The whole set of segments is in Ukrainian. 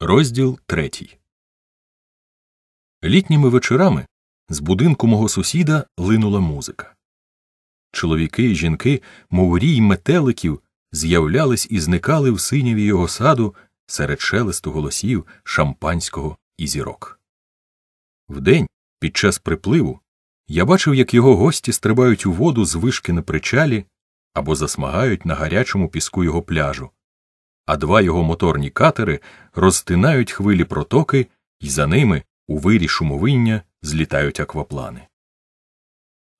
Розділ 3. Літніми вечорами з будинку мого сусіда линула музика. Чоловіки і жінки, мов рій метеликів, з'являлись і зникали в синяві його саду серед шелесту голосів, шампанського і зірок. Вдень, під час припливу, я бачив, як його гості стрибають у воду з вишки на причалі або засмагають на гарячому піску його пляжу, а два його моторні катери розтинають хвилі протоки, і за ними у вирі шумовиння злітають акваплани.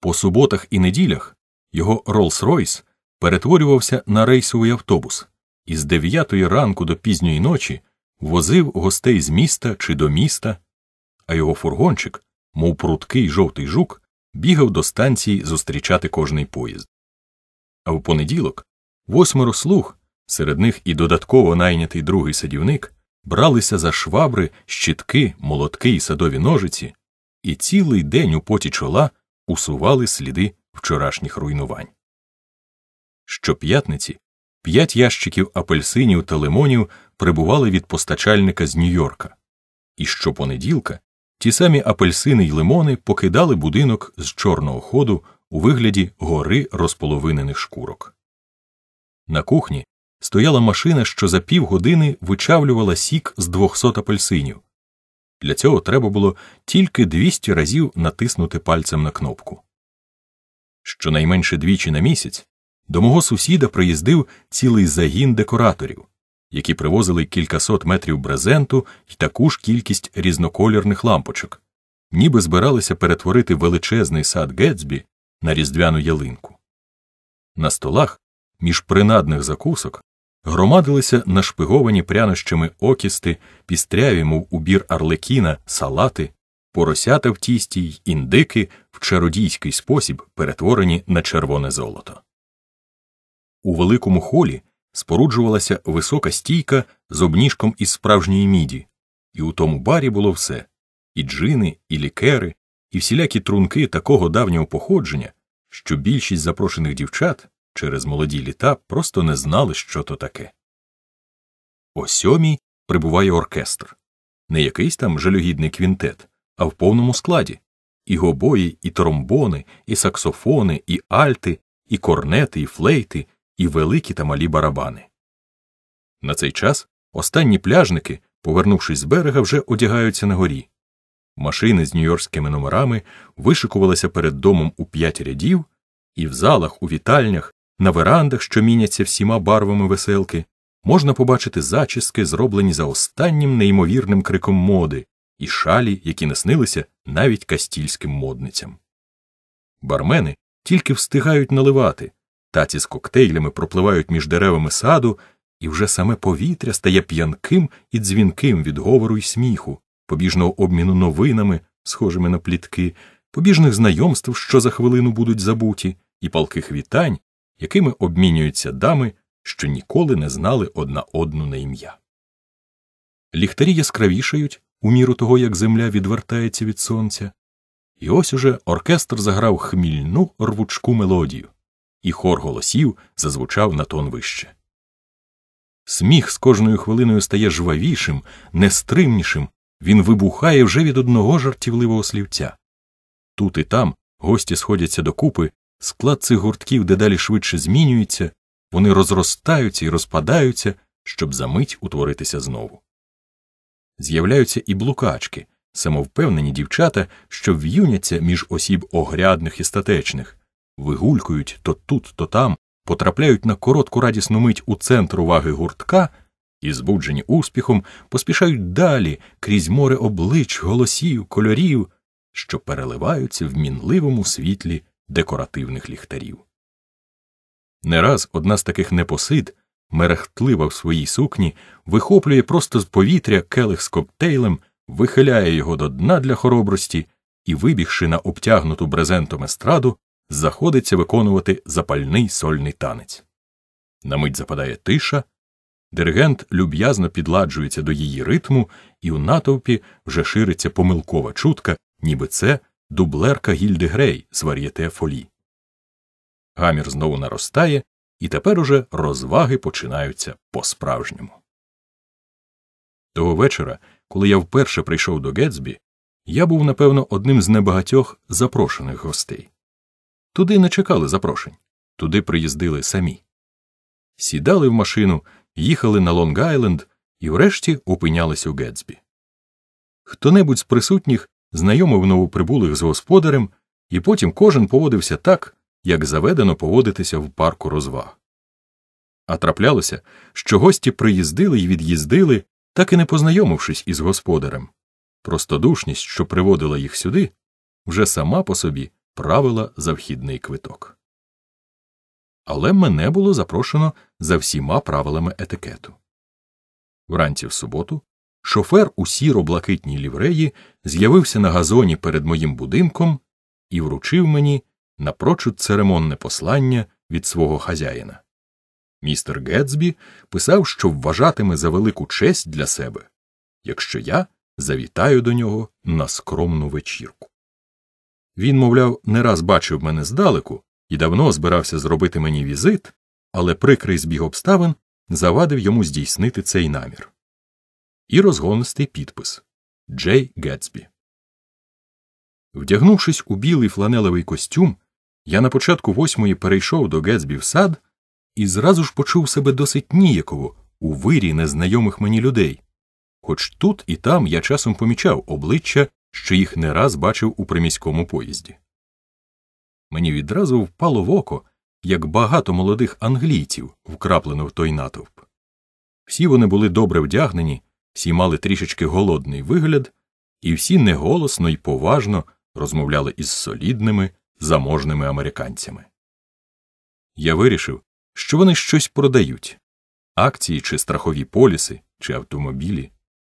По суботах і неділях його Роллс-Ройс перетворювався на рейсовий автобус і з 9 ранку до пізньої ночі возив гостей з міста чи до міста, а його фургончик, мов прудкий жовтий жук, бігав до станції зустрічати кожний поїзд. А в понеділок 8 слуг, серед них і додатково найнятий другий садівник, бралися за швабри, щітки, молотки і садові ножиці, і цілий день у поті чола усували сліди вчорашніх руйнувань. Щоп'ятниці 5 ящиків апельсинів та лимонів прибували від постачальника з Нью-Йорка, і щопонеділка ті самі апельсини й лимони покидали будинок з чорного ходу у вигляді гори розполовинених шкурок. На кухні стояла машина, що за півгодини вичавлювала сік з 200 апельсинів. Для цього треба було тільки 200 разів натиснути пальцем на кнопку. Щонайменше 2 на місяць до мого сусіда приїздив цілий загін декораторів, які привозили кількасот метрів брезенту і таку ж кількість різнокольорних лампочок, ніби збиралися перетворити величезний сад Ґетсбі на різдвяну ялинку. На столах, між принадних закусок, громадилися нашпиговані прянощами окісти, пістряві, мов убір арлекіна, салати, поросята в тісті й індики, в чародійський спосіб перетворені на червоне золото. У великому холі споруджувалася висока стійка з обніжком із справжньої міді, і у тому барі було все – і джини, і лікери, і всілякі трунки такого давнього походження, що більшість запрошених дівчат через молоді літа просто не знали, що то таке. О 7 прибуває оркестр. Не якийсь там жалюгідний квінтет, а в повному складі. І гобої, і тромбони, і саксофони, і альти, і корнети, і флейти, і великі та малі барабани. На цей час останні пляжники, повернувшись з берега, вже одягаються на горі. Машини з нью-йоркськими номерами вишикувалися перед домом у 5 рядів, і в залах, у вітальнях, на верандах, що міняться всіма барвами веселки, можна побачити зачіски, зроблені за останнім неймовірним криком моди, і шалі, які наснилися навіть кастільським модницям. Бармени тільки встигають наливати, таці з коктейлями пропливають між деревами саду, і вже саме повітря стає п'янким і дзвінким від говору й сміху, побіжного обміну новинами, схожими на плітки, побіжних знайомств, що за хвилину будуть забуті, і палких вітань, якими обмінюються дами, що ніколи не знали одна одну на ім'я. Ліхтарі яскравішають, у міру того, як земля відвертається від сонця, і ось уже оркестр заграв хмільну рвучку мелодію, і хор голосів зазвучав на тон вище. Сміх з кожною хвилиною стає жвавішим, нестримнішим, він вибухає вже від одного жартівливого слівця. Тут і там гості сходяться докупи, склад цих гуртків дедалі швидше змінюється, вони розростаються і розпадаються, щоб за мить утворитися знову. З'являються і блукачки, самовпевнені дівчата, що в'юняться між осіб огрядних і статечних, вигулькують то тут, то там, потрапляють на коротку радісну мить у центр уваги гуртка і, збуджені успіхом, поспішають далі крізь море облич, голосів, кольорів, що переливаються в мінливому світлі декоративних ліхтарів. Не раз одна з таких непосид, мерехтлива в своїй сукні, вихоплює просто з повітря келих з коктейлем, вихиляє його до дна для хоробрості і, вибігши на обтягнуту брезентом естраду, заходиться виконувати запальний сольний танець. На мить западає тиша, диригент люб'язно підладжується до її ритму, і у натовпі вже шириться помилкова чутка, ніби це Дублерка Гіль де Грей з вар'єте Фолі. Гамір знову наростає, і тепер уже розваги починаються по-справжньому. Того вечора, коли я вперше прийшов до Ґетсбі, я був, напевно, одним з небагатьох запрошених гостей. Туди не чекали запрошень, туди приїздили самі. Сідали в машину, їхали на Лонг-Айленд і врешті опинялися у Ґетсбі. Хто-небудь з присутніх знайомив новоприбулих з господарем, і потім кожен поводився так, як заведено поводитися в парку розваг. А траплялося, що гості приїздили і від'їздили, так і не познайомившись із господарем. Простодушність, що приводила їх сюди, вже сама по собі правила за вхідний квиток. Але мене було запрошено за всіма правилами етикету. Вранці в суботу шофер у сіро-блакитній лівреї з'явився на газоні перед моїм будинком і вручив мені напрочуд церемонне послання від свого хазяїна. Містер Ґетсбі писав, що вважатиме за велику честь для себе, якщо я завітаю до нього на скромну вечірку. Він, мовляв, не раз бачив мене здалеку і давно збирався зробити мені візит, але прикрий збіг обставин завадив йому здійснити цей намір. І розгонистий підпис «Джей Ґетсбі». Вдягнувшись у білий фланелевий костюм, я на початку 8-ї перейшов до Ґетсбі в сад і зразу ж почув себе досить ніяково у вирі незнайомих мені людей. Хоч тут і там я часом помічав обличчя, що їх не раз бачив у приміському поїзді. Мені відразу впало в око, як багато молодих англійців вкраплено в той натовп. Всі вони були добре вдягнені, всі мали трішечки голодний вигляд, і всі неголосно й поважно розмовляли із солідними, заможними американцями. Я вирішив, що вони щось продають – акції чи страхові поліси, чи автомобілі.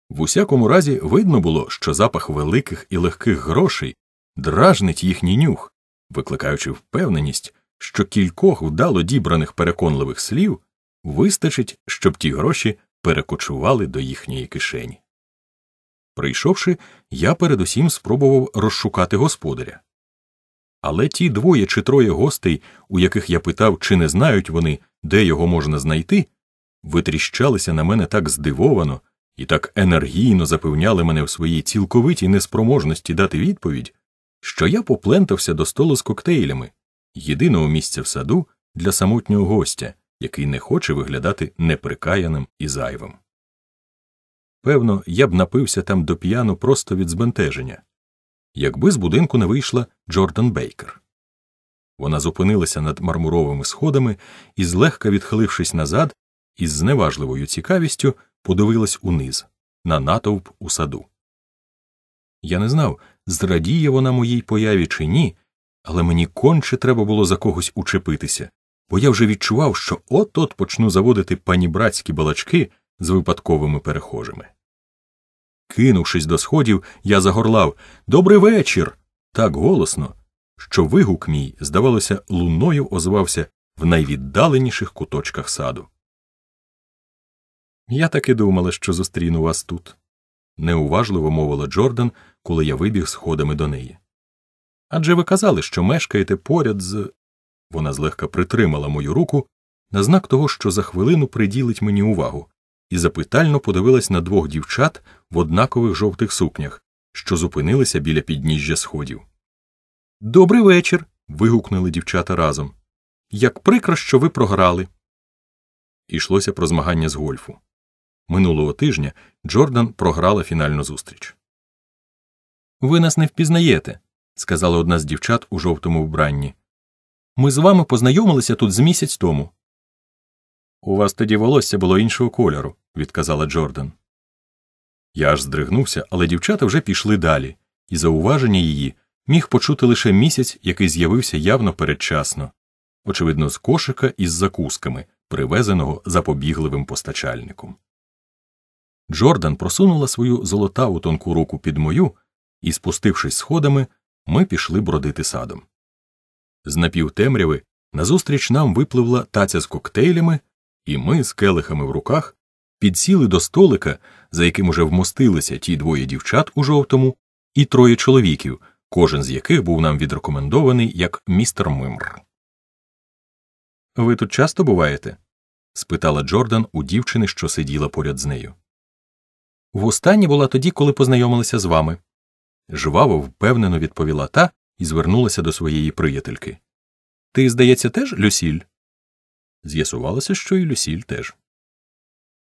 В усякому разі, видно було, що запах великих і легких грошей дражнить їхній нюх, викликаючи впевненість, що кількох вдало дібраних переконливих слів вистачить, щоб ті гроші перекочували до їхньої кишені. Прийшовши, я передусім спробував розшукати господаря. Але ті двоє чи троє гостей, у яких я питав, чи не знають вони, де його можна знайти, витріщалися на мене так здивовано і так енергійно запевняли мене в своїй цілковитій неспроможності дати відповідь, що я поплентався до столу з коктейлями, єдиного місця в саду для самотнього гостя, який не хоче виглядати неприкаяним і зайвим. Певно, я б напився там доп'яну просто від збентеження, якби з будинку не вийшла Джордан Бейкер. Вона зупинилася над мармуровими сходами і, злегка відхилившись назад, із зневажливою цікавістю подивилась униз, на натовп у саду. Я не знав, зрадіє вона моїй появі чи ні, але мені конче треба було за когось учепитися, бо я вже відчував, що от-от почну заводити панібратські балачки з випадковими перехожими. Кинувшись до сходів, я загорлав «Добрий вечір!» так голосно, що вигук мій, здавалося, луною озвався в найвіддаленіших куточках саду. «Я таки думала, що зустріну вас тут», – неуважливо мовила Джордан, коли я вибіг сходами до неї. «Адже ви казали, що мешкаєте поряд з…» Вона злегка притримала мою руку на знак того, що за хвилину приділить мені увагу, і запитально подивилась на двох дівчат в однакових жовтих сукнях, що зупинилися біля підніжжя сходів. «Добрий вечір!» – вигукнули дівчата разом. «Як прикро, що ви програли!» Ішлося про змагання з гольфу. Минулого тижня Джордан програла фінальну зустріч. «Ви нас не впізнаєте», – сказала одна з дівчат у жовтому вбранні. «Ми з вами познайомилися тут з місяць тому». «У вас тоді волосся було іншого кольору», – відказала Джордан. Я аж здригнувся, але дівчата вже пішли далі, і зауваження її міг почути лише місяць, який з'явився явно передчасно, очевидно, з кошика із закусками, привезеного запобігливим постачальником. Джордан просунула свою золотаву тонку руку під мою, і, спустившись сходами, ми пішли бродити садом. З напівтемряви назустріч нам випливла таця з коктейлями, і ми з келихами в руках підсіли до столика, за яким уже вмостилися ті двоє дівчат у жовтому і троє чоловіків, кожен з яких був нам відрекомендований як містер Мимр. «Ви тут часто буваєте?» – спитала Джордан у дівчини, що сиділа поряд з нею. Востаннє була тоді, коли познайомилася з вами. Жваво, впевнено відповіла та і звернулася до своєї приятельки. Ти, здається, теж Люсіль? З'ясувалося, що і Люсіль теж.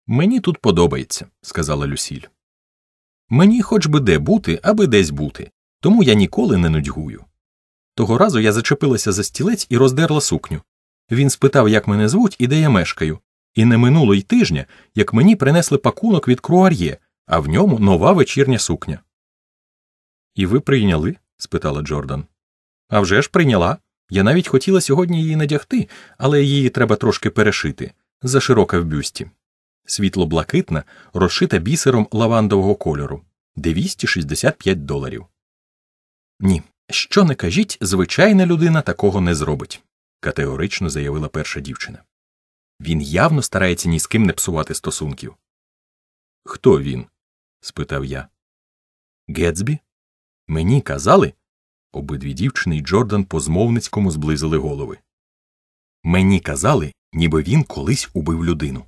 Мені тут подобається, сказала Люсіль. Мені хоч би де бути, аби десь бути, тому я ніколи не нудьгую. Того разу я зачепилася за стілець і роздерла сукню. Він спитав, як мене звуть і де я мешкаю. І не минуло й тижня, як мені принесли пакунок від круар'є, а в ньому нова вечірня сукня. І ви прийняли? Спитала Джордан. А вже ж прийняла. Я навіть хотіла сьогодні її надягти, але її треба трошки перешити. Заширока в бюсті. Світло-блакитна, розшита бісером лавандового кольору. $265. Ні, що не кажіть, звичайна людина такого не зробить, категорично заявила перша дівчина. Він явно старається ні з ким не псувати стосунків. Хто він? Спитав я. Ґетсбі? Мені казали? Обидві дівчини і Джордан по-змовницькому зблизили голови. Мені казали, ніби він колись убив людину.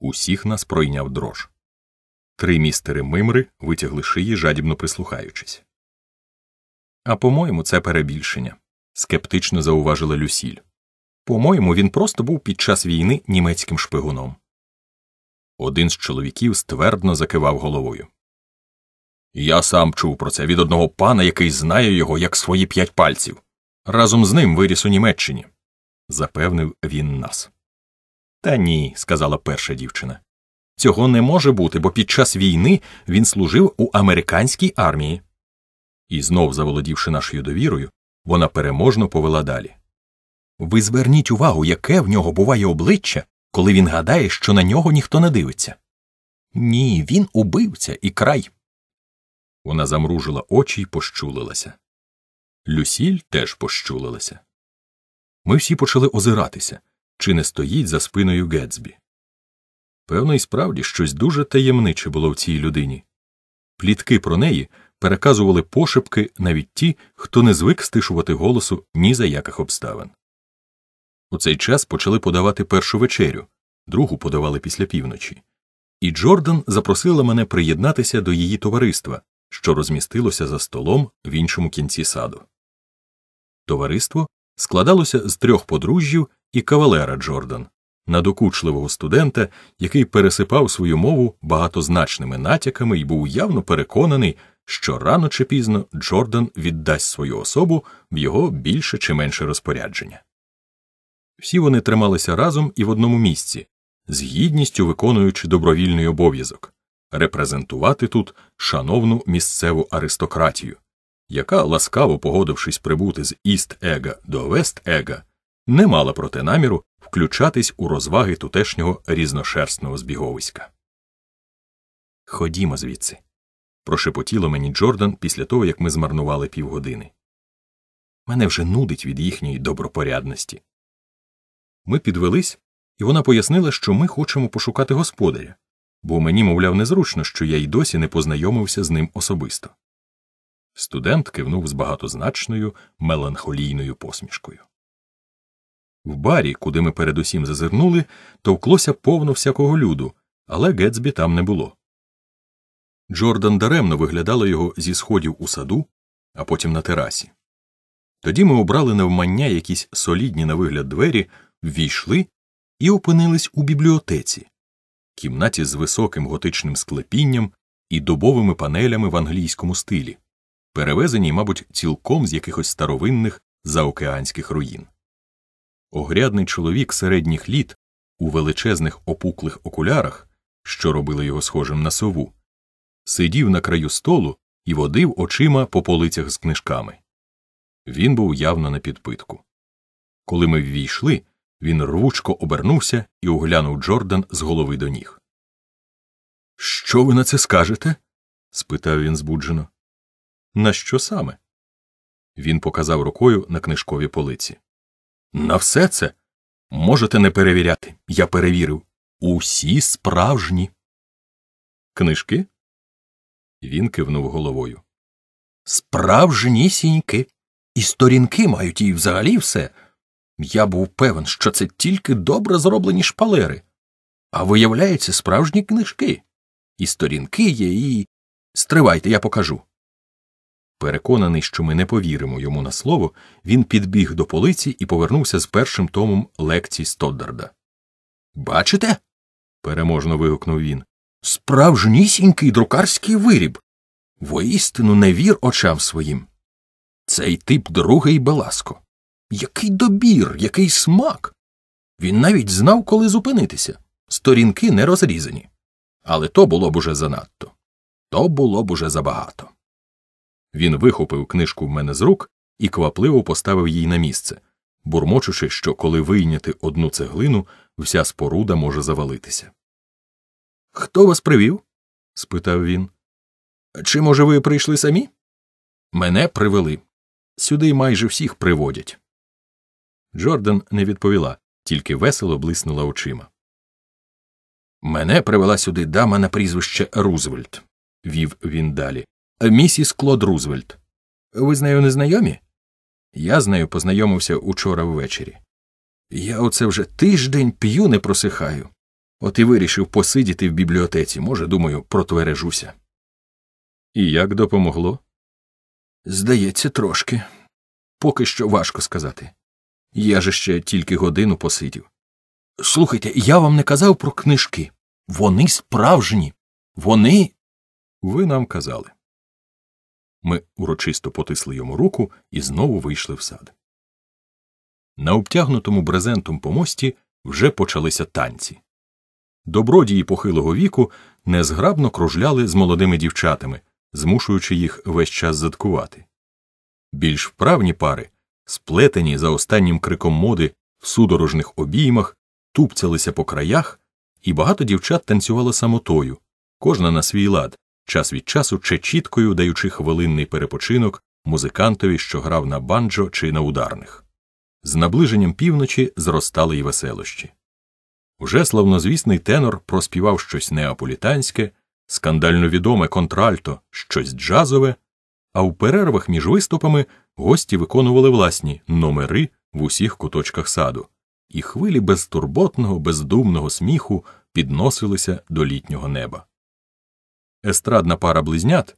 Усіх нас пройняв дрож. Три містери Мимри витягли шиї, жадібно прислухаючись. А по-моєму, це перебільшення, скептично зауважила Люсіль. По-моєму, він просто був під час війни німецьким шпигуном. Один з чоловіків ствердно закивав головою. Я сам чув про це від одного пана, який знає його як свої 5 пальців. Разом з ним виріс у Німеччині, запевнив він нас. Та ні, сказала перша дівчина. Цього не може бути, бо під час війни він служив у американській армії. І знов, заволодівши нашою довірою, вона переможно повела далі. Ви зверніть увагу, яке в нього буває обличчя, коли він гадає, що на нього ніхто не дивиться. Ні, він убивця і край. Вона замружила очі й пощулилася. Люсіль теж пощулилася. Ми всі почали озиратися, чи не стоїть за спиною Ґетсбі. Певно, і справді щось дуже таємниче було в цій людині. Плітки про неї переказували пошепки навіть ті, хто не звик стишувати голосу ні за яких обставин. У цей час почали подавати першу вечерю, другу подавали після півночі. І Джордан запросила мене приєднатися до її товариства, що розмістилося за столом в іншому кінці саду. Товариство складалося з 3 подружжів і кавалера Джордан, надокучливого студента, який пересипав свою мову багатозначними натяками і був явно переконаний, що рано чи пізно Джордан віддасть свою особу в його більше чи менше розпорядження. Всі вони трималися разом і в одному місці, з гідністю виконуючи добровільний обов'язок – репрезентувати тут шановну місцеву аристократію, яка, ласкаво погодившись прибути з Іст-Ега до Вест-Ега, не мала проти наміру включатись у розваги тутешнього різношерстного збіговиська. «Ходімо звідси», – прошепотіла мені Джордан після того, як ми змарнували півгодини. «Мене вже нудить від їхньої добропорядності». Ми підвелись, і вона пояснила, що ми хочемо пошукати господаря, бо мені, мовляв, незручно, що я й досі не познайомився з ним особисто. Студент кивнув з багатозначною, меланхолійною посмішкою. В барі, куди ми передусім зазирнули, товклося повно всякого люду, але Ґетсбі там не було. Джордан даремно виглядала його зі сходів у саду, а потім на терасі. Тоді ми обрали навмання якісь солідні на вигляд двері, ввійшли і опинились у бібліотеці, кімнаті з високим готичним склепінням і дубовими панелями в англійському стилі, перевезеній, мабуть, цілком з якихось старовинних заокеанських руїн. Огрядний чоловік середніх літ у величезних опуклих окулярах, що робили його схожим на сову, сидів на краю столу і водив очима по полицях з книжками. Він був явно на підпитку. Коли ми ввійшли, він рвучко обернувся і оглянув Джордан з голови до ніг. «Що ви на це скажете?» – спитав він збуджено. «На що саме?» Він показав рукою на книжкові полиці. «На все це? Можете не перевіряти. Я перевірив. Усі справжні». «Книжки?» Він кивнув головою. «Справжнісіньки. І сторінки мають, і взагалі все. Я був певен, що це тільки добре зроблені шпалери. А виявляються справжні книжки. і сторінки є, і... Стривайте, я покажу. Переконаний, що ми не повіримо йому на слово, він підбіг до полиці і повернувся з першим томом лекцій Стоддарда. «Бачите?» – переможно вигукнув він. «Справжнісінький друкарський виріб! Воістину не вір очам своїм! Цей тип другий Беласко! Який добір, який смак! Він навіть знав, коли зупинитися. Сторінки не розрізані. Але то було б уже занадто. То було б уже забагато». Він вихопив книжку в мене з рук і квапливо поставив її на місце, бурмочучи, що коли вийняти одну цеглину, вся споруда може завалитися. «Хто вас привів?» – спитав він. «Чи, може, ви прийшли самі?» «Мене привели. Сюди майже всіх приводять». Джордан не відповіла, тільки весело блиснула очима. «Мене привела сюди дама на прізвище Рузвельт», – вів він далі. «Місіс Клод Рузвельт. Ви з нею не знайомі?» «Я з нею познайомився учора ввечері. Я оце вже тиждень п'ю не просихаю. От і вирішив посидіти в бібліотеці. Може, думаю, протвережуся». «І як допомогло?» «Здається, трошки. Поки що важко сказати. Я же ще тільки годину посидів. Слухайте, я вам не казав про книжки. Вони справжні. Вони...» «Ви нам казали». Ми урочисто потисли йому руку і знову вийшли в сад. На обтягнутому брезентом помості вже почалися танці. Добродії похилого віку незграбно кружляли з молодими дівчатами, змушуючи їх весь час заткувати. Більш вправні пари, сплетені за останнім криком моди в судорожних обіймах, тупцялися по краях, і багато дівчат танцювало самотою, кожна на свій лад, час від часу чечіткою даючи хвилинний перепочинок музикантові, що грав на банджо чи на ударних. З наближенням півночі зростали й веселощі. Уже славнозвісний тенор проспівав щось неаполітанське, скандально відоме контральто, щось джазове, а у перервах між виступами гості виконували власні номери в усіх куточках саду, і хвилі безтурботного, бездумного сміху підносилися до літнього неба. Естрадна пара близнят,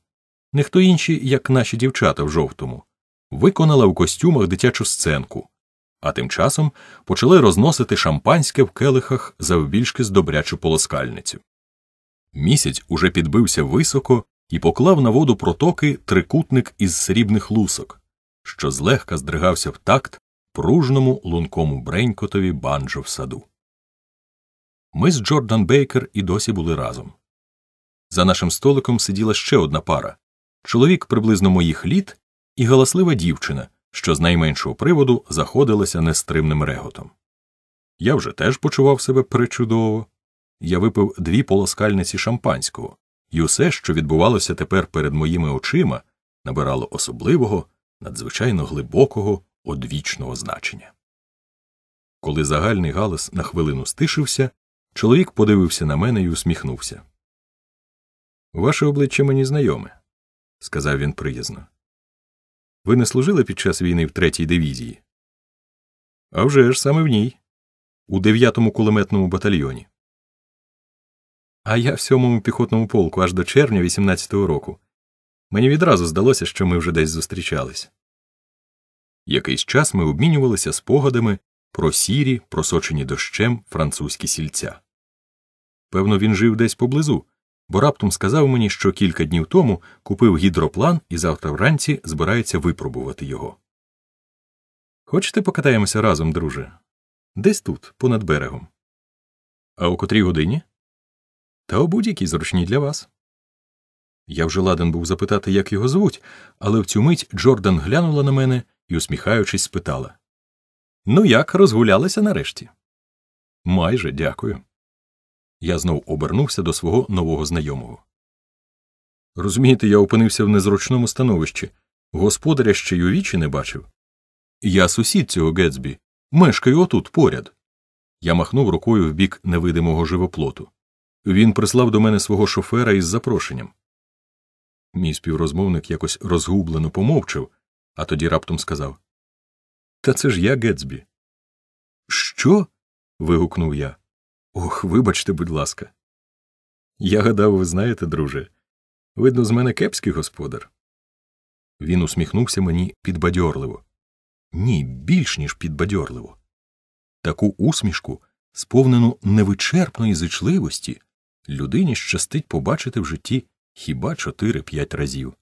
не хто інші, як наші дівчата в жовтому, виконала у костюмах дитячу сценку, а тим часом почали розносити шампанське в келихах завбільшки з добрячу полоскальницю. Місяць уже підбився високо і поклав на воду протоки трикутник із срібних лусок, що злегка здригався в такт пружному лункому бренькотові банджо в саду. Ми з Джордан Бейкер і досі були разом. За нашим столиком сиділа ще одна пара – чоловік приблизно моїх літ і галаслива дівчина, що з найменшого приводу заходилася нестримним реготом. Я вже теж почував себе причудово. Я випив 2 полоскальниці шампанського, і усе, що відбувалося тепер перед моїми очима, набирало особливого, надзвичайно глибокого, одвічного значення. Коли загальний галас на хвилину стишився, чоловік подивився на мене і усміхнувся. «Ваше обличчя мені знайоме», – сказав він приязно. «Ви не служили під час війни в 3-й дивізії?» «А вже ж, саме в ній. У 9-му кулеметному батальйоні». «А я в 7-му піхотному полку аж до червня 18-го року. Мені відразу здалося, що ми вже десь зустрічались». Якийсь час ми обмінювалися спогадами про сірі, просочені дощем французькі сільця. Певно, він жив десь поблизу, бо раптом сказав мені, що кілька днів тому купив гідроплан і завтра вранці збирається випробувати його. «Хочете, покатаємося разом, друже? Десь тут, понад берегом». «А о котрій годині?» «Та о будь-якій зручній для вас». Я вже ладен був запитати, як його звуть, але в цю мить Джордан глянула на мене і, усміхаючись, спитала: «Ну як, розгулялися нарешті?» «Майже, дякую». Я знов обернувся до свого нового знайомого. «Розумієте, я опинився в незручному становищі. Господаря ще й у вічі не бачив. Я сусід цього Ґетсбі. Мешкаю отут, поряд». Я махнув рукою в бік невидимого живоплоту. Він прислав до мене свого шофера із запрошенням. Мій співрозмовник якось розгублено помовчав, а тоді раптом сказав: «Та це ж я, Ґетсбі». «Що?» – вигукнув я. «Ох, вибачте, будь ласка». Я гадав, ви знаєте, друже, видно, з мене кепський господар. Він усміхнувся мені підбадьорливо. Ні, більш ніж підбадьорливо. Таку усмішку, сповнену невичерпної зичливості, людині щастить побачити в житті хіба 4-5 разів.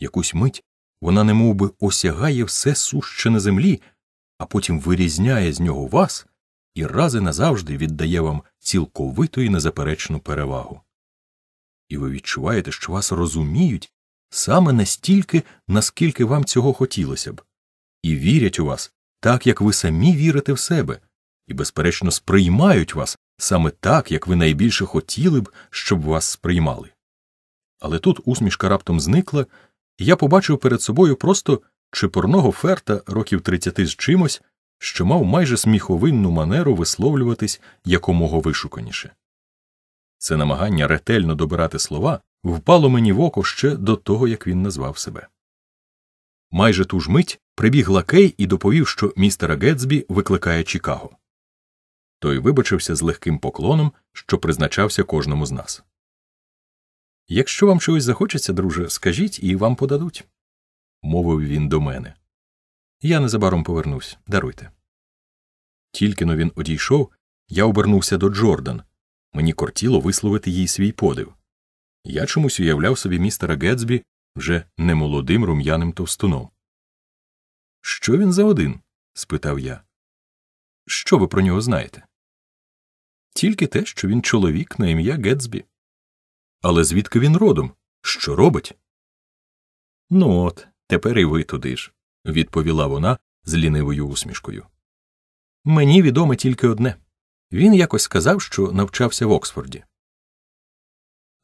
Якусь мить вона немовби осягає все суще на землі, а потім вирізняє з нього вас і раз і назавжди віддає вам цілковиту і незаперечну перевагу. І ви відчуваєте, що вас розуміють саме настільки, наскільки вам цього хотілося б, і вірять у вас так, як ви самі вірите в себе, і, безперечно, сприймають вас саме так, як ви найбільше хотіли б, щоб вас сприймали. Але тут усмішка раптом зникла, і я побачив перед собою просто чепурного ферта років 30 з чимось, що мав майже сміховинну манеру висловлюватись якомога вишуканіше. Це намагання ретельно добирати слова впало мені в око ще до того, як він назвав себе. Майже ту ж мить прибіг лакей і доповів, що містера Ґетсбі викликає Чикаго. Той вибачився з легким поклоном, що призначався кожному з нас. «Якщо вам чогось захочеться, друже, скажіть, і вам подадуть», – мовив він до мене. «Я незабаром повернусь, даруйте». Тільки-но він одійшов, я обернувся до Джордан. Мені кортіло висловити їй свій подив. Я чомусь уявляв собі містера Ґетсбі вже немолодим рум'яним товстуном. «Що він за один?» – спитав я. «Що ви про нього знаєте?» «Тільки те, що він чоловік на ім'я Ґетсбі». «Але звідки він родом? Що робить?» «Ну от, тепер і ви туди ж», – відповіла вона з лінивою усмішкою. «Мені відомо тільки одне. Він якось сказав, що навчався в Оксфорді».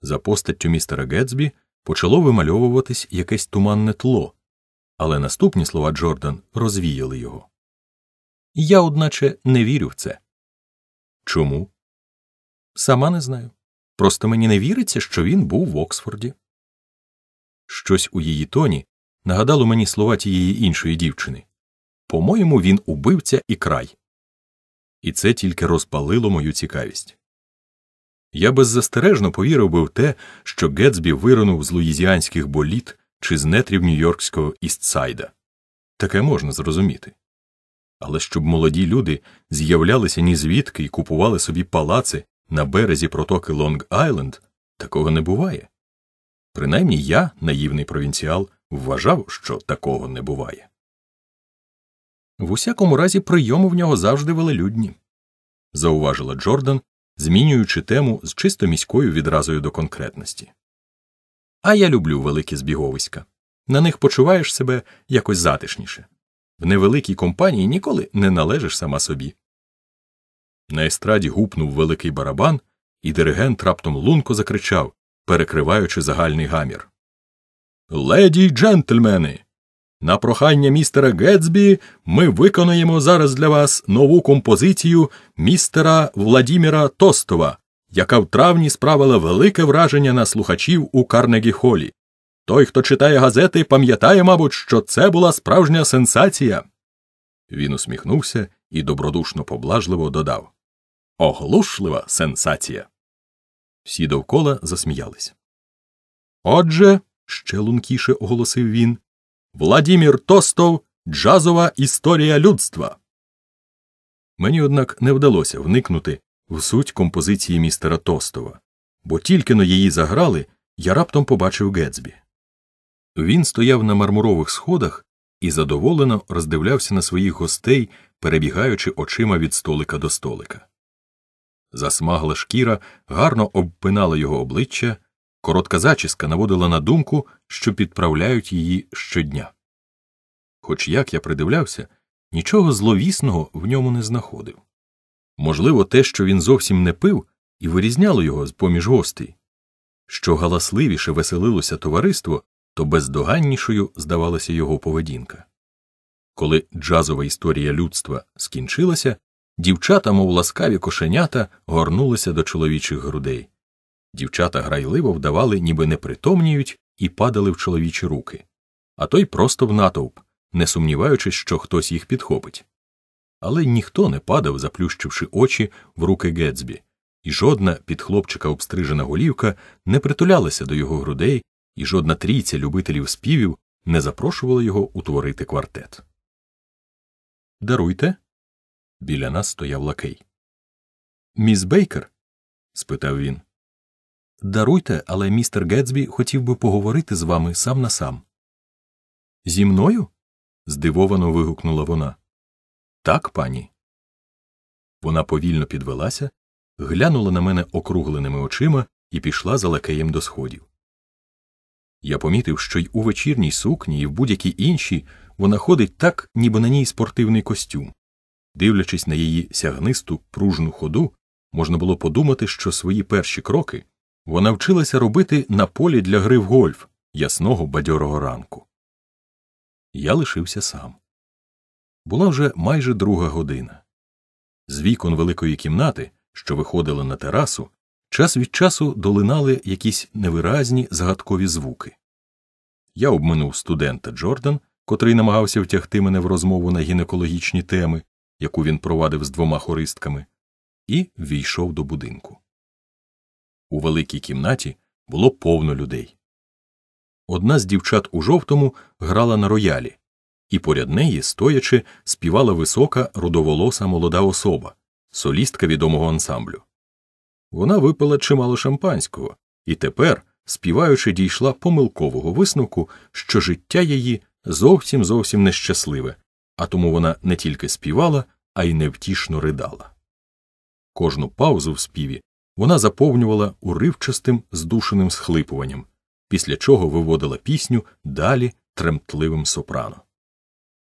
За постаттю містера Ґетсбі почало вимальовуватись якесь туманне тло, але наступні слова Джордан розвіяли його. «Я, одначе, не вірю в це». «Чому?» «Сама не знаю. Просто мені не віриться, що він був в Оксфорді». Щось у її тоні нагадало мені слова тієї іншої дівчини. «По-моєму, він убивця і край». І це тільки розпалило мою цікавість. Я беззастережно повірив би в те, що Ґетсбі виринув з луїзіанських боліт чи з нетрів нью-йоркського Істсайда. Таке можна зрозуміти. Але щоб молоді люди з'являлися нізвідки і купували собі палаци на березі протоки Лонг-Айленд, такого не буває. Принаймні я, наївний провінціал, вважав, що такого не буває. «В усякому разі прийоми в нього завжди велелюдні», – зауважила Джордан, змінюючи тему з чисто міською відразою до конкретності. «А я люблю великі збіговиська. На них почуваєш себе якось затишніше. В невеликій компанії ніколи не належиш сама собі». На естраді гупнув великий барабан, і диригент раптом лунко закричав, перекриваючи загальний гамір. «Леді й джентльмени! На прохання містера Ґетсбі ми виконуємо зараз для вас нову композицію містера Володимира Тостова, яка в травні справила велике враження на слухачів у Карнегі-холі. Той, хто читає газети, пам'ятає, мабуть, що це була справжня сенсація». Він усміхнувся і добродушно поблажливо додав: «Оглушлива сенсація». Всі довкола засміялись. «Отже», – ще лункіше оголосив він, «Володимир Тостов – джазова історія людства». Мені, однак, не вдалося вникнути в суть композиції містера Тостова, бо тільки-но її заграли, я раптом побачив Ґетсбі. Він стояв на мармурових сходах і задоволено роздивлявся на своїх гостей, перебігаючи очима від столика до столика. Засмагла шкіра гарно обпинала його обличчя, коротка зачіска наводила на думку, що підправляють її щодня. Хоч як я придивлявся, нічого зловісного в ньому не знаходив. Можливо, те, що він зовсім не пив, і вирізняло його з-поміж гостей. Що галасливіше веселилося товариство, то бездоганнішою здавалася його поведінка. Коли джазова історія людства скінчилася, дівчата, мов ласкаві кошенята, горнулися до чоловічих грудей. Дівчата грайливо вдавали, ніби не притомніють, і падали в чоловічі руки. А той просто в натовп, не сумніваючись, що хтось їх підхопить. Але ніхто не падав, заплющивши очі в руки Ґетсбі, і жодна під хлопчика обстрижена голівка не притулялася до його грудей, і жодна трійця любителів співів не запрошувала його утворити квартет. «Даруйте?» – біля нас стояв лакей. «Міс Бейкер?» – спитав він. «Даруйте, але містер Ґетсбі хотів би поговорити з вами сам на сам». «Зі мною?» – здивовано вигукнула вона. «Так, пані». Вона повільно підвелася, глянула на мене округленими очима і пішла за лакеєм до сходів. Я помітив, що й у вечірній сукні, і в будь-якій іншій вона ходить так, ніби на ній спортивний костюм. Дивлячись на її сягнисту, пружну ходу, можна було подумати, що свої перші кроки вона вчилася робити на полі для гри в гольф ясного бадьорого ранку. Я лишився сам. Була вже майже 2:00. З вікон великої кімнати, що виходила на терасу, час від часу долинали якісь невиразні загадкові звуки. Я обминув студента Джордан, котрий намагався втягти мене в розмову на гінекологічні теми, яку він провадив з 2 хористками, і війшов до будинку. У великій кімнаті було повно людей. Одна з дівчат у жовтому грала на роялі, і поряд неї, стоячи, співала висока, рудоволоса молода особа, солістка відомого ансамблю. Вона випила чимало шампанського, і тепер, співаючи, дійшла помилкового висновку, що життя її зовсім-зовсім нещасливе, а тому вона не тільки співала, а й невтішно ридала. Кожну паузу в співі вона заповнювала уривчастим, здушеним схлипуванням, після чого виводила пісню далі тремтливим сопрано.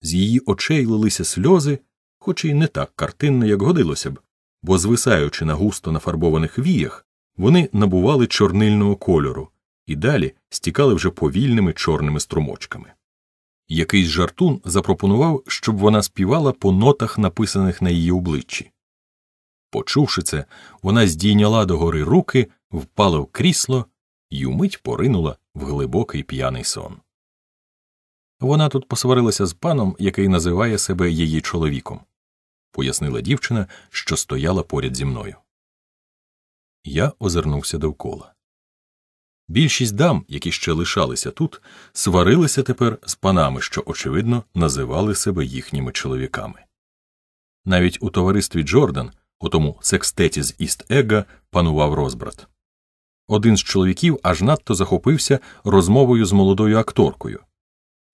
З її очей лилися сльози, хоч і не так картинно, як годилося б, бо, звисаючи на густо нафарбованих віях, вони набували чорнильного кольору і далі стікали вже повільними чорними струмочками. Якийсь жартун запропонував, щоб вона співала по нотах, написаних на її обличчі. Почувши це, вона здійняла догори руки, впала в крісло і умить поринула в глибокий п'яний сон. «Вона тут посварилася з паном, який називає себе її чоловіком», – пояснила дівчина, що стояла поряд зі мною. Я озирнувся довкола. Більшість дам, які ще лишалися тут, сварилися тепер з панами, що, очевидно, називали себе їхніми чоловіками. Навіть у товаристві Джордан, у тому секстеті з Іст-Ега, панував розбрат. Один з чоловіків аж надто захопився розмовою з молодою акторкою.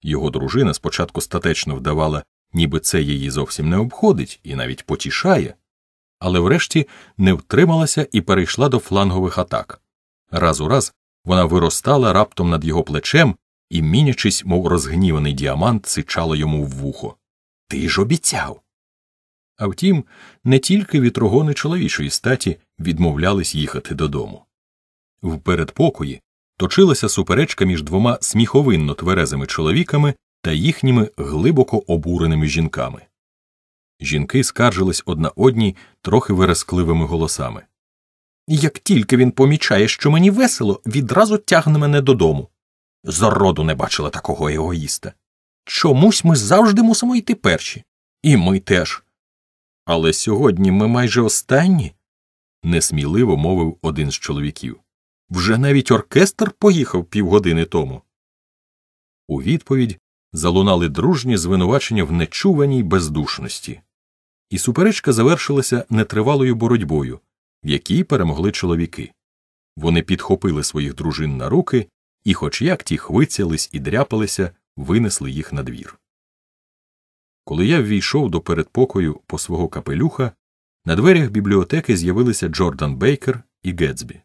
Його дружина спочатку статечно вдавала, ніби це її зовсім не обходить і навіть потішає, але врешті не втрималася і перейшла до флангових атак. Раз у раз вона виростала раптом над його плечем і, мінячись, мов розгніваний діамант, сичала йому в вухо: «Ти ж обіцяв!» А втім, не тільки вітрогони чоловічої статі відмовлялись їхати додому. В передпокої точилася суперечка між 2 сміховинно тверезими чоловіками та їхніми глибоко обуреними жінками. Жінки скаржились одна одній трохи верескливими голосами: «Як тільки він помічає, що мені весело, відразу тягне мене додому. Зроду не бачила такого егоїста. Чомусь ми завжди мусимо йти перші. І ми теж. Але сьогодні ми майже останні», – несміливо мовив один з чоловіків. «Вже навіть оркестр поїхав півгодини тому». У відповідь залунали дружні звинувачення в нечуваній бездушності. І суперечка завершилася нетривалою боротьбою, в якій перемогли чоловіки. Вони підхопили своїх дружин на руки і, хоч як ті хвицялись і дряпалися, винесли їх на двір. Коли я ввійшов до передпокою по свого капелюха, на дверях бібліотеки з'явилися Джордан Бейкер і Ґетсбі.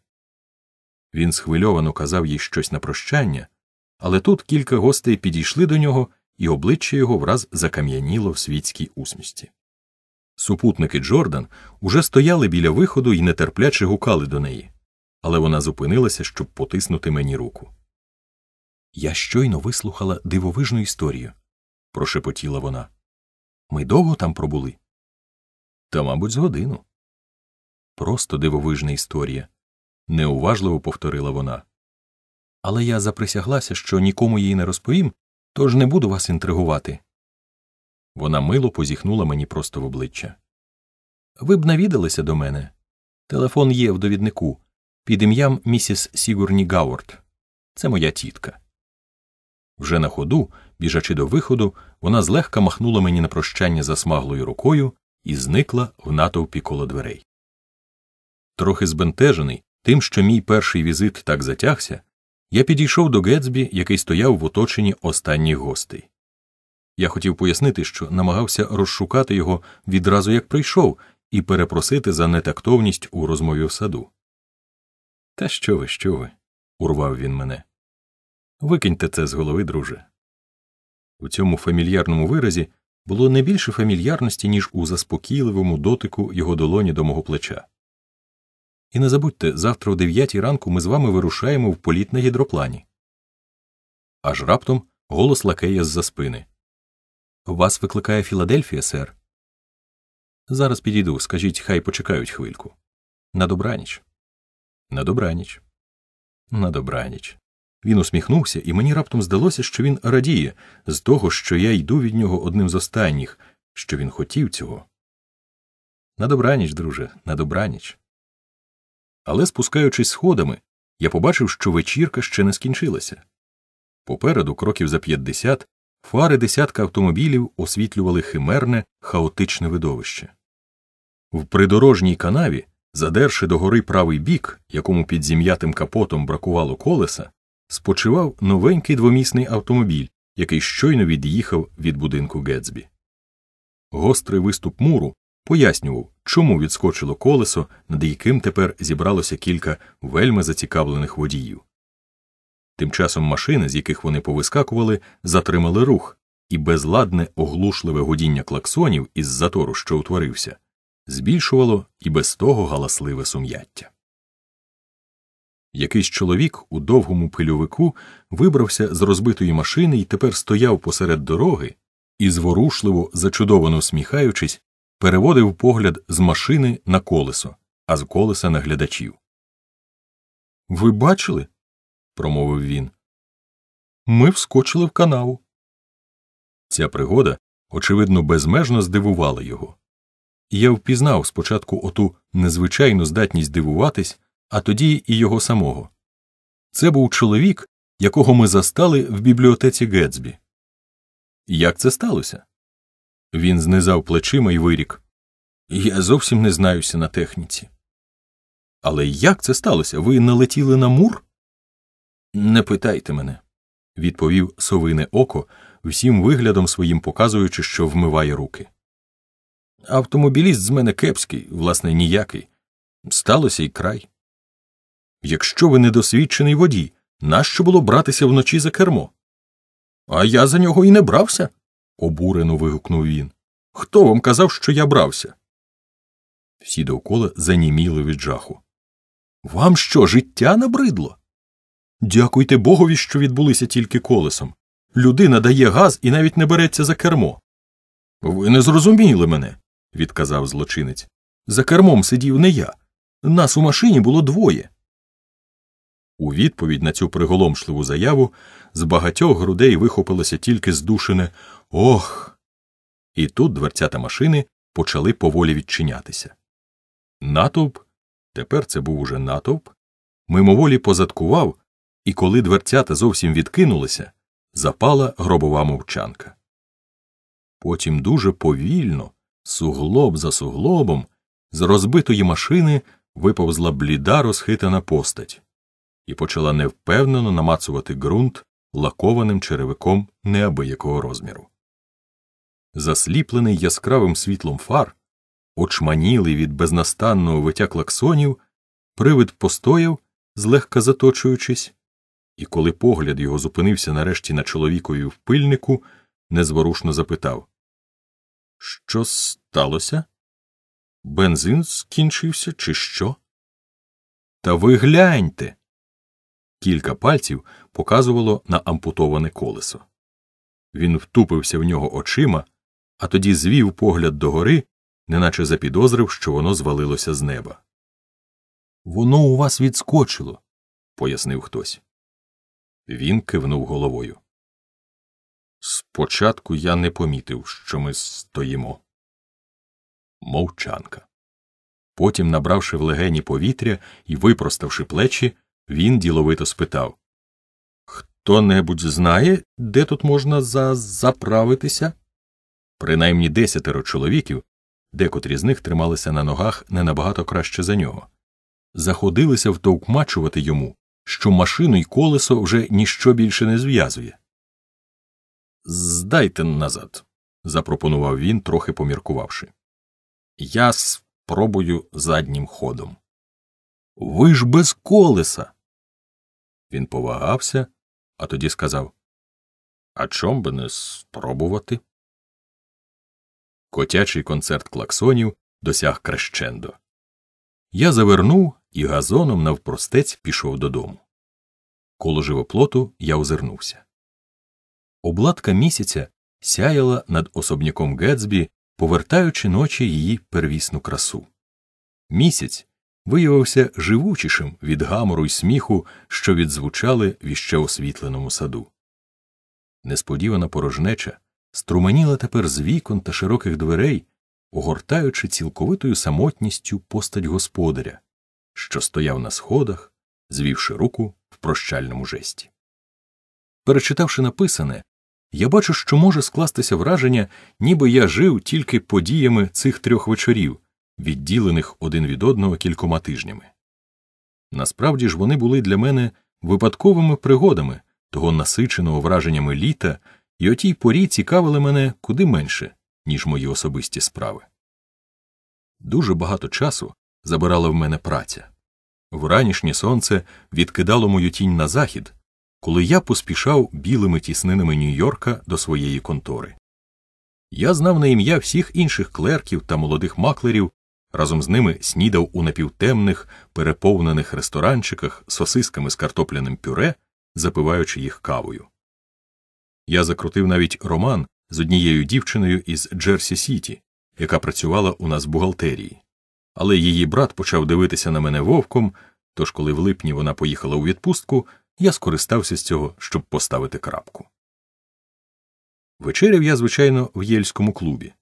Він схвильовано казав їй щось на прощання, але тут кілька гостей підійшли до нього, і обличчя його враз закам'яніло в світській усмішці. Супутники Джордан уже стояли біля виходу і нетерпляче гукали до неї, але вона зупинилася, щоб потиснути мені руку. «Я щойно вислухала дивовижну історію», – прошепотіла вона. «Ми довго там пробули?» «Та, мабуть, з годину». «Просто дивовижна історія», – неуважливо повторила вона. «Але я заприсяглася, що нікому її не розповім, тож не буду вас інтригувати». Вона мило позіхнула мені просто в обличчя. «Ви б навідалися до мене. Телефон є в довіднику. Під ім'ям місіс Сігурні Гаурт. Це моя тітка. Вже на ходу, біжачи до виходу, вона злегка махнула мені на прощання засмаглою рукою і зникла в натовпі коло дверей. Трохи збентежений тим, що мій перший візит так затягся, я підійшов до Ґетсбі, який стояв в оточенні останніх гостей. Я хотів пояснити, що намагався розшукати його відразу як прийшов і перепросити за нетактовність у розмові в саду. «Та що ви», – урвав він мене. «Викиньте це з голови, друже». У цьому фамільярному виразі було не більше фамільярності, ніж у заспокійливому дотику його долоні до мого плеча. «І не забудьте, завтра о 9 ранку ми з вами вирушаємо в політ на гідроплані». Аж раптом голос лакея з-за спини. «Вас викликає Філадельфія, сер». «Зараз підійду, скажіть, хай почекають хвильку». «На добраніч». «На добраніч». «На добраніч». Він усміхнувся, і мені раптом здалося, що він радіє з того, що я йду від нього одним з останніх, що він хотів цього. «На добраніч, друже, на добраніч». Але, спускаючись сходами, я побачив, що вечірка ще не скінчилася. Попереду, кроків за 50, фари десятка автомобілів освітлювали химерне, хаотичне видовище. В придорожній канаві, задерши догори правий бік, якому під зім'ятим капотом бракувало колеса, спочивав новенький двомісний автомобіль, який щойно від'їхав від будинку Ґетсбі. Гострий виступ муру пояснював, чому відскочило колесо, над яким тепер зібралося кілька вельми зацікавлених водіїв. Тим часом машини, з яких вони повискакували, затримали рух, і безладне оглушливе гудіння клаксонів із затору, що утворився, збільшувало і без того галасливе сум'яття. Якийсь чоловік у довгому пильовику вибрався з розбитої машини і тепер стояв посеред дороги і, зворушливо, зачудовано всміхаючись, переводив погляд з машини на колесо, а з колеса на глядачів. «Ви бачили?» – промовив він. «Ми вскочили в канаву». Ця пригода, очевидно, безмежно здивувала його. І я впізнав спочатку оту незвичайну здатність дивуватись, а тоді і його самого. Це був чоловік, якого ми застали в бібліотеці Ґетсбі. Як це сталося? Він знизав плечима і вирік. Я зовсім не знаюся на техніці. Але як це сталося? Ви налетіли на мур? Не питайте мене, відповів совине око, всім виглядом своїм показуючи, що вмиває руки. Автомобіліст з мене кепський, власне, ніякий. Сталося й край. Якщо ви недосвідчений водій, нащо було братися вночі за кермо? А я за нього і не брався, обурено вигукнув він. Хто вам казав, що я брався? Всі довкола заніміли від жаху. Вам що, життя набридло? Дякуйте Богові, що відбулися тільки колесом. Людина дає газ і навіть не береться за кермо. Ви не зрозуміли мене, відказав злочинець. За кермом сидів не я. Нас у машині було двоє. У відповідь на цю приголомшливу заяву з багатьох грудей вихопилося тільки здушене «Ох!». І тут дверцята машини почали поволі відчинятися. Натовп, тепер це був уже натовп, мимоволі позадкував, і коли дверцята зовсім відкинулися, запала гробова мовчанка. Потім дуже повільно, суглоб за суглобом, з розбитої машини виповзла бліда розхитана постать і почала невпевнено намацувати ґрунт лакованим черевиком неабиякого розміру. Засліплений яскравим світлом фар, очманілий від безнастанного виття клаксонів, привид постояв, злегка заточуючись, і коли погляд його зупинився нарешті на чоловікові в пильнику, незворушно запитав. Що сталося? Бензин скінчився чи що? Та ви гляньте! Кілька пальців показувало на ампутоване колесо. Він втупився в нього очима, а тоді звів погляд догори, неначе запідозрив, що воно звалилося з неба. «Воно у вас відскочило», – пояснив хтось. Він кивнув головою. «Спочатку я не помітив, що ми стоїмо». Мовчанка. Потім, набравши в легені повітря і випроставши плечі, він діловито спитав. «Хто-небудь знає, де тут можна заправитися?» Принаймні 10 чоловіків, декотрі з них трималися на ногах не набагато краще за нього, заходилися втовкмачувати йому, що машину й колесо вже ніщо більше не зв'язує. «Здайте назад», – запропонував він, трохи поміркувавши. «Я спробую заднім ходом». «Ви ж без колеса!» Він повагався, а тоді сказав, «А чом би не спробувати?» Котячий концерт клаксонів досяг крещендо. Я завернув і газоном навпростець пішов додому. Коло живоплоту я озирнувся. Обладка місяця сяяла над особняком Ґетсбі, повертаючи ночі її первісну красу. Місяць виявився живучішим від гамору й сміху, що відзвучали в іще освітленому саду. Несподівана порожнеча струменіла тепер з вікон та широких дверей, огортаючи цілковитою самотністю постать господаря, що стояв на сходах, звівши руку в прощальному жесті. Перечитавши написане, я бачу, що може скластися враження, ніби я жив тільки подіями цих 3 вечорів, відділених один від одного кількома тижнями. Насправді ж вони були для мене випадковими пригодами того насиченого враженнями літа, і о тій порі цікавили мене куди менше, ніж мої особисті справи. Дуже багато часу забирала в мене праця. Вранішнє сонце відкидало мою тінь на захід, коли я поспішав білими тіснинами Нью-Йорка до своєї контори. Я знав на ім'я всіх інших клерків та молодих маклерів, разом з ними снідав у напівтемних, переповнених ресторанчиках сосисками з картопляним пюре, запиваючи їх кавою. Я закрутив навіть роман з однією дівчиною із Джерсі-Сіті, яка працювала у нас в бухгалтерії. Але її брат почав дивитися на мене вовком, тож коли в липні вона поїхала у відпустку, я скористався з цього, щоб поставити крапку. Вечеряв я, звичайно, в Єльському клубі.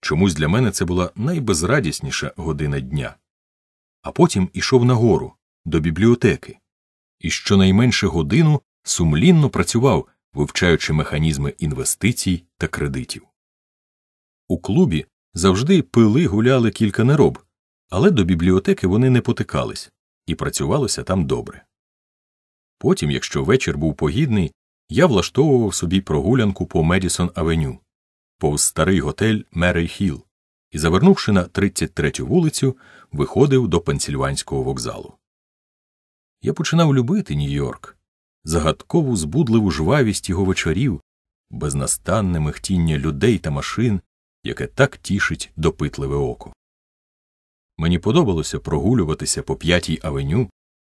Чомусь для мене це була найбезрадісніша година дня. А потім ішов нагору, до бібліотеки. І щонайменше годину сумлінно працював, вивчаючи механізми інвестицій та кредитів. У клубі завжди пили-гуляли кілька нероб, але до бібліотеки вони не потикались, і працювалося там добре. Потім, якщо вечір був погідний, я влаштовував собі прогулянку по Медісон-авеню, повз старий готель Меррей-Хілл, і, завернувши на 33-ю вулицю, виходив до Пенсильванського вокзалу. Я починав любити Нью-Йорк, загадкову збудливу жвавість його вечорів, безнастанне михтіння людей та машин, яке так тішить допитливе око. Мені подобалося прогулюватися по 5-й авеню,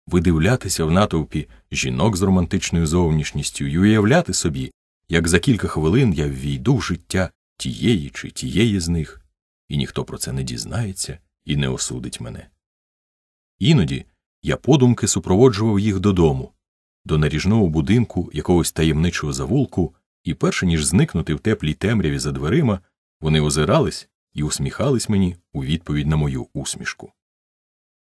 видивлятися в натовпі жінок з романтичною зовнішністю і уявляти собі, як за кілька хвилин я ввійду в життя тієї чи тієї з них, і ніхто про це не дізнається і не осудить мене. Іноді я подумки супроводжував їх додому, до наріжного будинку якогось таємничого завулку, і перше ніж зникнути в теплій темряві за дверима, вони озирались і усміхались мені у відповідь на мою усмішку.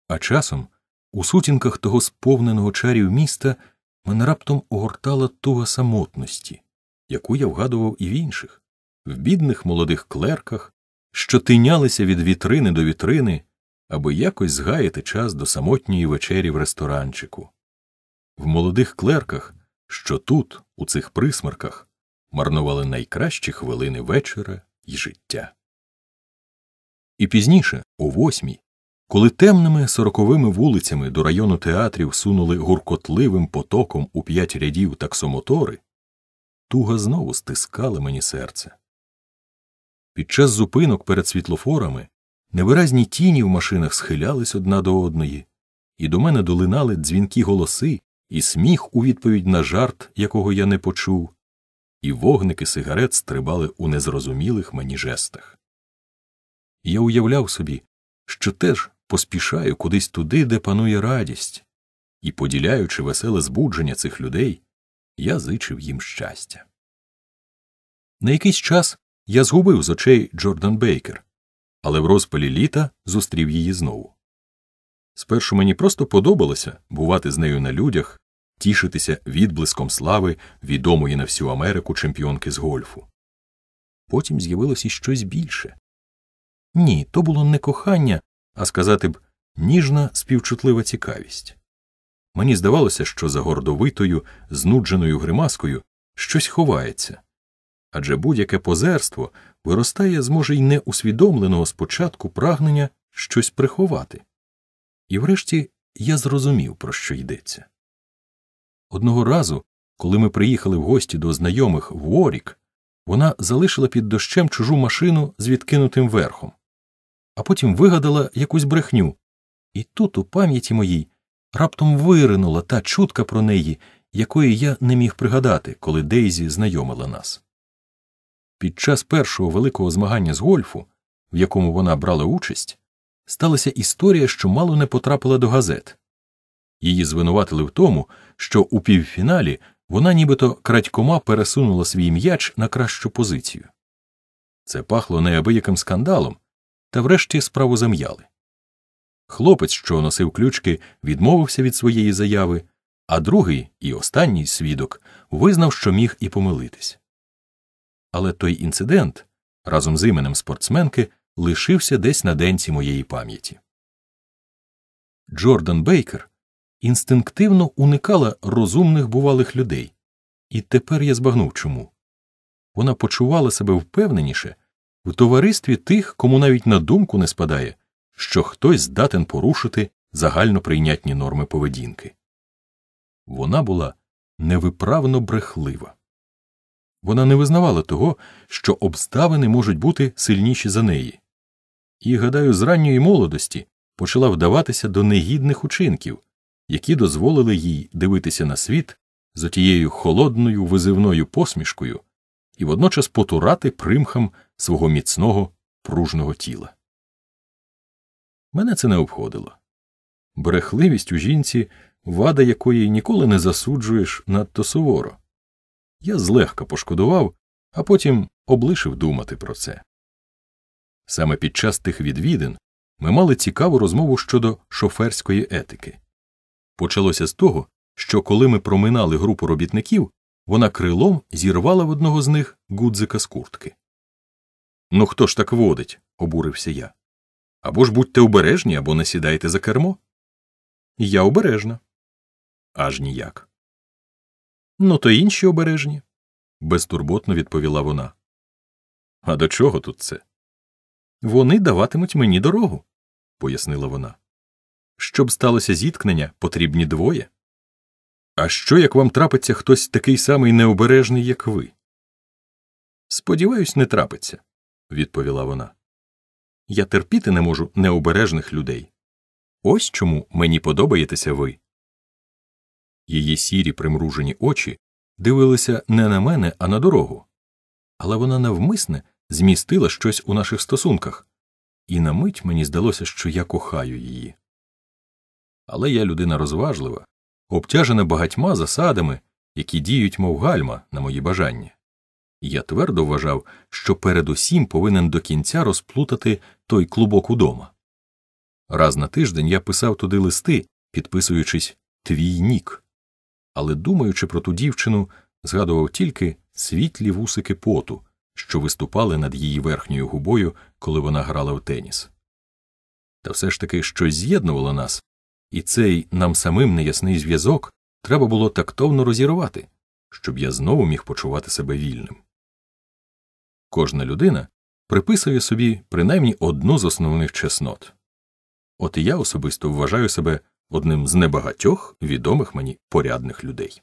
А часом у сутінках того сповненого чарів міста мене раптом огортала туга самотності, яку я вгадував і в інших, в бідних молодих клерках, що тинялися від вітрини до вітрини, аби якось згаяти час до самотньої вечері в ресторанчику. В молодих клерках, що тут, у цих присмерках, марнували найкращі хвилини вечора й життя. І пізніше, о 8-й, коли темними 40-вими вулицями до району театрів сунули гуркотливим потоком у 5 рядів таксомотори, туга знову стискала мені серце. Під час зупинок перед світлофорами невиразні тіні в машинах схилялись одна до одної, і до мене долинали дзвінкі голоси і сміх у відповідь на жарт, якого я не почув, і вогники сигарет стрибали у незрозумілих мені жестах. Я уявляв собі, що теж поспішаю кудись туди, де панує радість, і, поділяючи веселе збудження цих людей, я зичив їм щастя. На якийсь час я згубив з очей Джордан Бейкер, але в розпалі літа зустрів її знову. Спершу мені просто подобалося бувати з нею на людях, тішитися відблиском слави відомої на всю Америку чемпіонки з гольфу. Потім з'явилося щось більше. Ні, то було не кохання, а сказати б, ніжна співчутлива цікавість. Мені здавалося, що за гордовитою, знудженою гримаскою щось ховається. Адже будь-яке позерство виростає з, може, й неусвідомленого спочатку прагнення щось приховати. І врешті я зрозумів, про що йдеться. Одного разу, коли ми приїхали в гості до знайомих в Уорік, вона залишила під дощем чужу машину з відкинутим верхом. А потім вигадала якусь брехню. І тут, у пам'яті моїй, раптом виринула та чутка про неї, якої я не міг пригадати, коли Дейзі знайомила нас. Під час першого великого змагання з гольфу, в якому вона брала участь, сталася історія, що мало не потрапила до газет. Її звинуватили в тому, що у півфіналі вона нібито крадькома пересунула свій м'яч на кращу позицію. Це пахло неабияким скандалом, та врешті справу зам'яли. Хлопець, що носив ключки, відмовився від своєї заяви, а другий і останній свідок визнав, що міг і помилитись. Але той інцидент, разом з іменем спортсменки, лишився десь на денці моєї пам'яті. Джордан Бейкер інстинктивно уникала розумних бувалих людей. І тепер я збагнув чому. Вона почувала себе впевненіше в товаристві тих, кому навіть на думку не спадає, що хтось здатен порушити загальноприйнятні норми поведінки. Вона була невиправно брехлива. Вона не визнавала того, що обставини можуть бути сильніші за неї. І, гадаю, з ранньої молодості почала вдаватися до негідних учинків, які дозволили їй дивитися на світ з отією холодною визивною посмішкою і водночас потурати примхам свого міцного, пружного тіла. Мене це не обходило. Брехливість у жінці – вада, якої ніколи не засуджуєш надто суворо. Я злегка пошкодував, а потім облишив думати про це. Саме під час тих відвідин ми мали цікаву розмову щодо шоферської етики. Почалося з того, що коли ми проминали групу робітників, вона крилом зірвала в одного з них гудзика з куртки. «Ну хто ж так водить?» – обурився я. «Або ж будьте обережні, або не сідайте за кермо». «Я обережна». «Аж ніяк». «Ну, то інші обережні», – безтурботно відповіла вона. «А до чого тут це?» «Вони даватимуть мені дорогу», – пояснила вона. «Щоб сталося зіткнення, потрібні двоє». «А що, як вам трапиться хтось такий самий необережний, як ви?» «Сподіваюсь, не трапиться», – відповіла вона. «Я терпіти не можу необережних людей. Ось чому мені подобаєтеся ви». Її сірі примружені очі дивилися не на мене, а на дорогу. Але вона навмисне змістила щось у наших стосунках. І на мить мені здалося, що я кохаю її. Але я людина розважлива, обтяжена багатьма засадами, які діють, мов гальма, на мої бажання. І я твердо вважав, що передусім повинен до кінця розплутати той клубок удома. Раз на тиждень я писав туди листи, підписуючись «Твій нік». Але, думаючи про ту дівчину, згадував тільки світлі вусики поту, що виступали над її верхньою губою, коли вона грала в теніс. Та все ж таки щось з'єднувало нас, і цей нам самим неясний зв'язок треба було тактовно розірвати, щоб я знову міг почувати себе вільним. Кожна людина приписує собі принаймні одну з основних чеснот. От і я особисто вважаю себе одним з небагатьох відомих мені порядних людей.